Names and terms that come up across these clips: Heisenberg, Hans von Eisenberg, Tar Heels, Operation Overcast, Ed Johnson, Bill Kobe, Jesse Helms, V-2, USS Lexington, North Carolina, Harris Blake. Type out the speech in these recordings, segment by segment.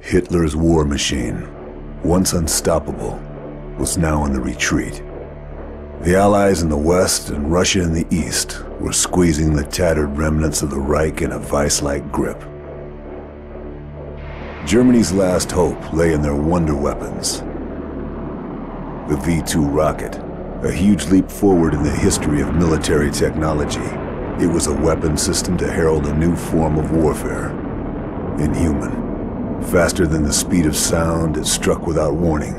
Hitler's war machine, once unstoppable, was now in the retreat. The Allies in the West and Russia in the East were squeezing the tattered remnants of the Reich in a vice-like grip. Germany's last hope lay in their wonder weapons. The V-2 rocket, a huge leap forward in the history of military technology. It was a weapon system to herald a new form of warfare, inhuman. Faster than the speed of sound, it struck without warning.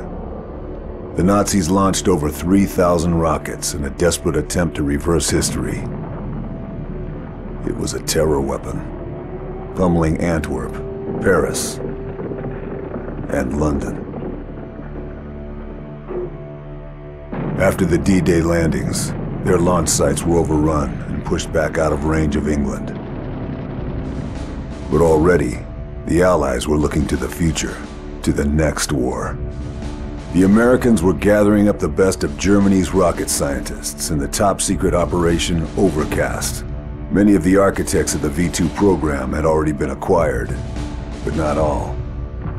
The Nazis launched over 3,000 rockets in a desperate attempt to reverse history. It was a terror weapon, pummeling Antwerp, Paris, and London. After the D-Day landings, their launch sites were overrun and pushed back out of range of England. But already, the Allies were looking to the future, to the next war. The Americans were gathering up the best of Germany's rocket scientists in the top-secret Operation Overcast. Many of the architects of the V-2 program had already been acquired, but not all.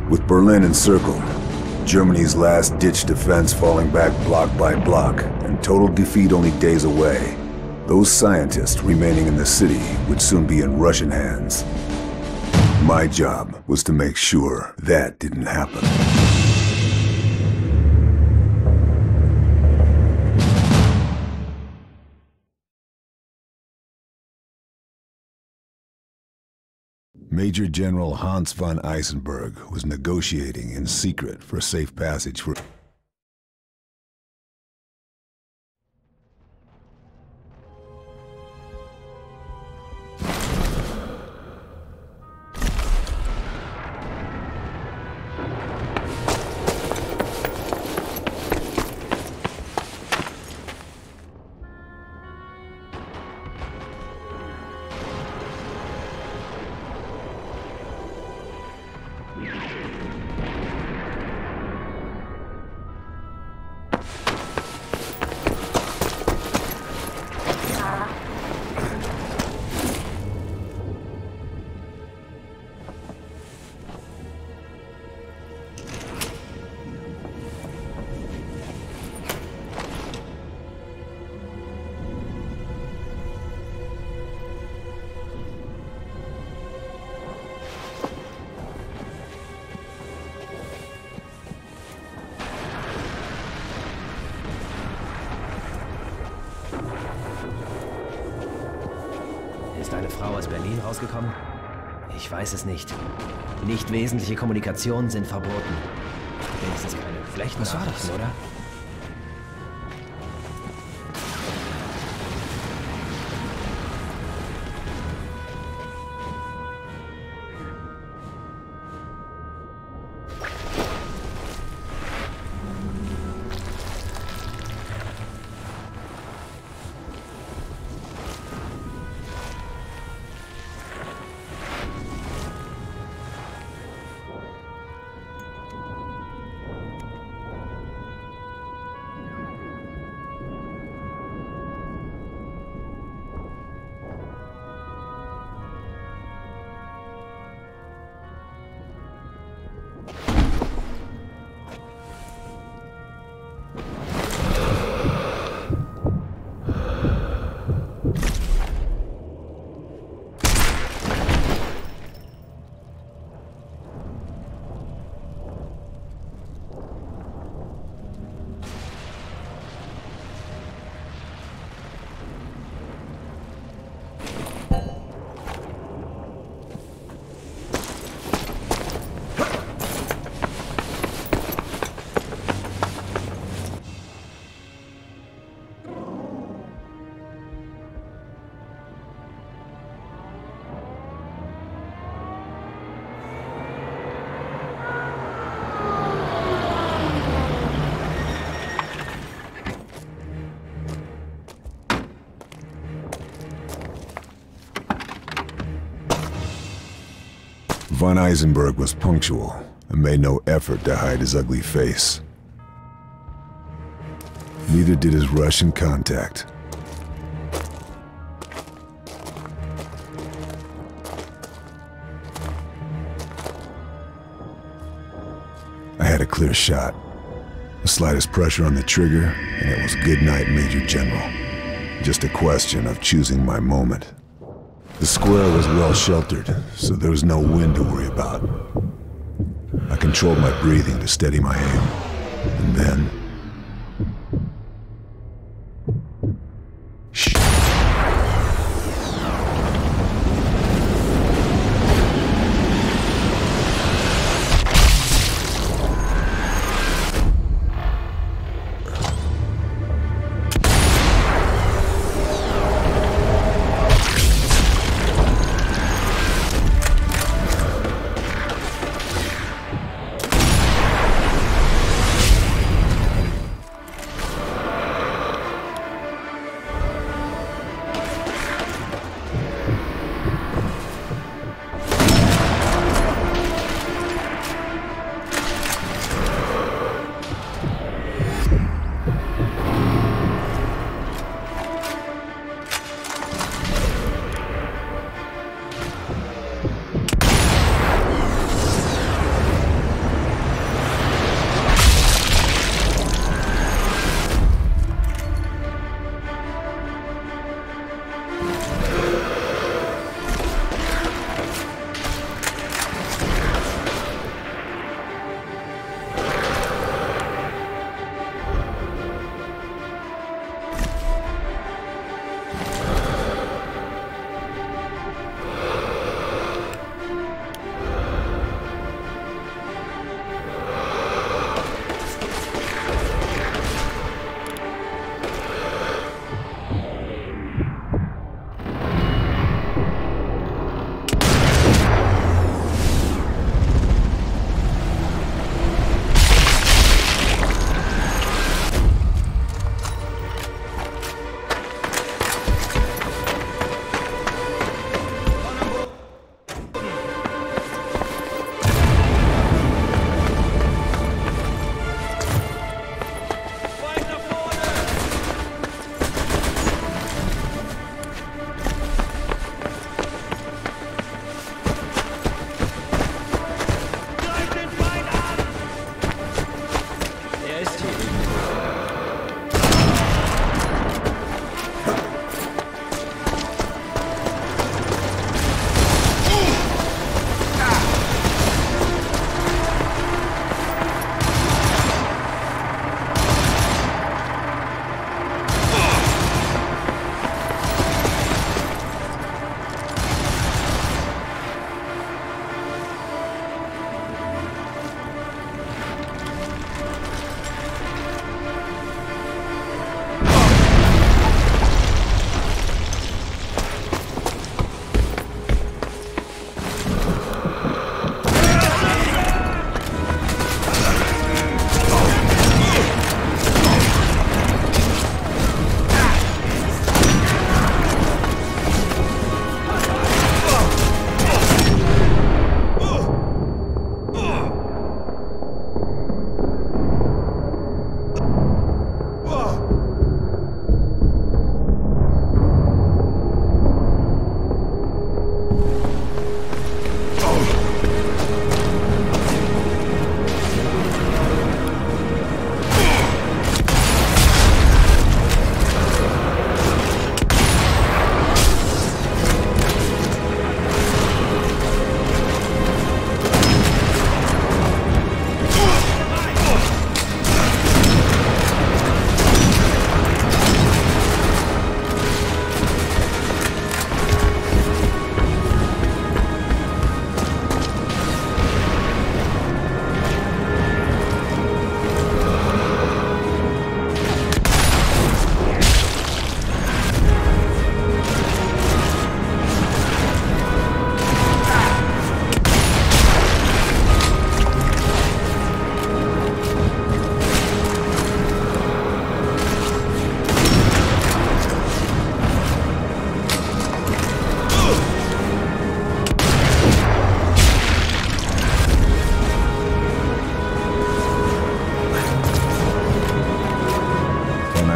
With Berlin encircled, Germany's last-ditch defense falling back block by block, and total defeat only days away, those scientists remaining in the city would soon be in Russian hands. My job was to make sure that didn't happen. Major General Hans von Eisenberg was negotiating in secret for safe passage for... Ist eine Frau aus Berlin rausgekommen? Ich weiß es nicht. Nicht wesentliche Kommunikationen sind verboten. Wenigstens keine Flechtnachrichten, oder? Von Eisenberg was punctual and made no effort to hide his ugly face. Neither did his Russian contact. had a clear shot. The slightest pressure on the trigger, and it was good night, Major General. Just a question of choosing my moment. The square was well sheltered, so there was no wind to worry about. I controlled my breathing to steady my aim, and then...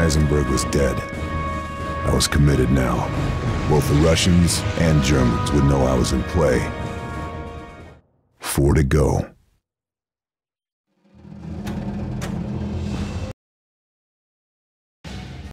Heisenberg was dead. I was committed now. Both the Russians and Germans would know I was in play. 4 to go.